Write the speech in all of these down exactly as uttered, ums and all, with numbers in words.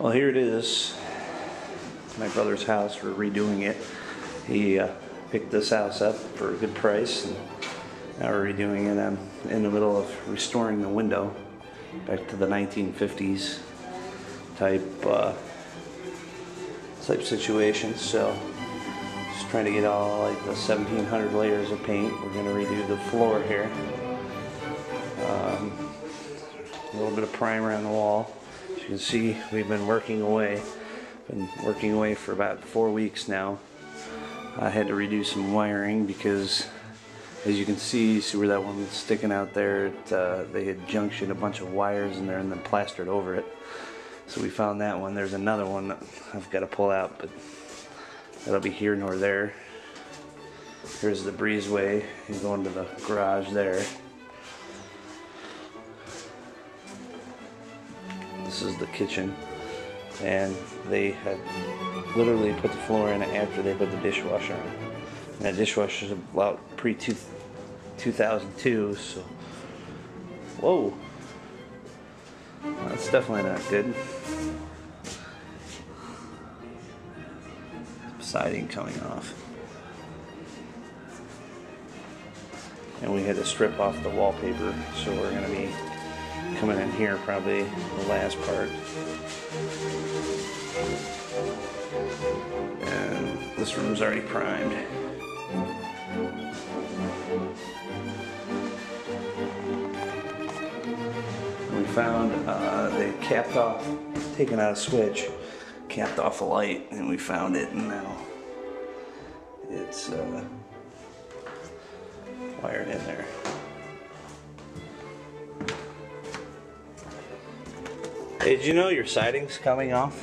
Well, here it is. It's my brother's house. We're redoing it. He uh, picked this house up for a good price, and now we're redoing it. I'm in the middle of restoring the window back to the nineteen fifties type uh, type situation. So just trying to get all like the seventeen hundred layers of paint. We're going to redo the floor here. Um, a little bit of primer on the wall. As you can see, we've been working away. Been working away for about four weeks now. I had to redo some wiring because, as you can see, see where that one was sticking out there, it, uh, they had junctioned a bunch of wires in there and then plastered over it. So we found that one. There's another one that I've got to pull out, but that'll be here nor there. Here's the breezeway. You're going to the garage there. This is the kitchen, and they had literally put the floor in after they put the dishwasher on. And that dishwasher is about pre two thousand two, so whoa, well, that's definitely not good. Siding coming off, and we had to strip off the wallpaper, so we're going to be coming in here probably the last part. And this room's already primed. We found uh, they capped off, taken out a switch, capped off a light, and we found it, and now it's uh, wired in there. Hey, did you know your siding's coming off?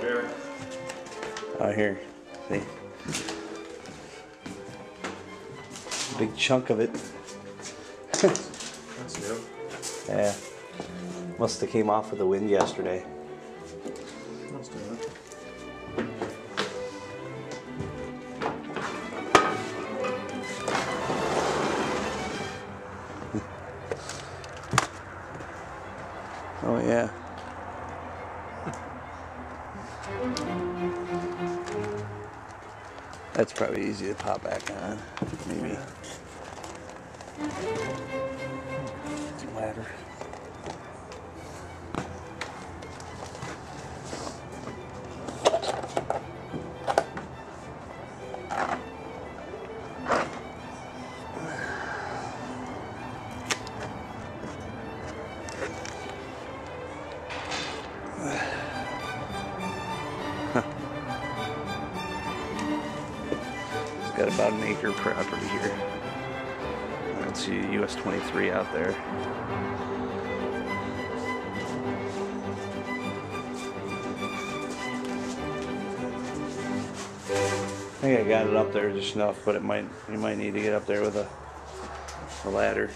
Where? Oh, here. See? A big chunk of it. That's new. Yeah. Must have came off with the wind yesterday. Must have. Oh yeah. That's probably easy to pop back on, maybe. Ladder. Got about an acre property here. I don't see a U S twenty-three out there. I think I got it up there just enough, but it might you might need to get up there with a, a ladder.